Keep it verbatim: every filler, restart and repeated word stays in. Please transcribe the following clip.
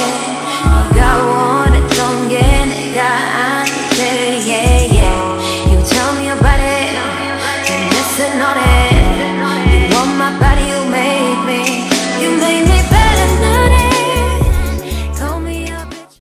again.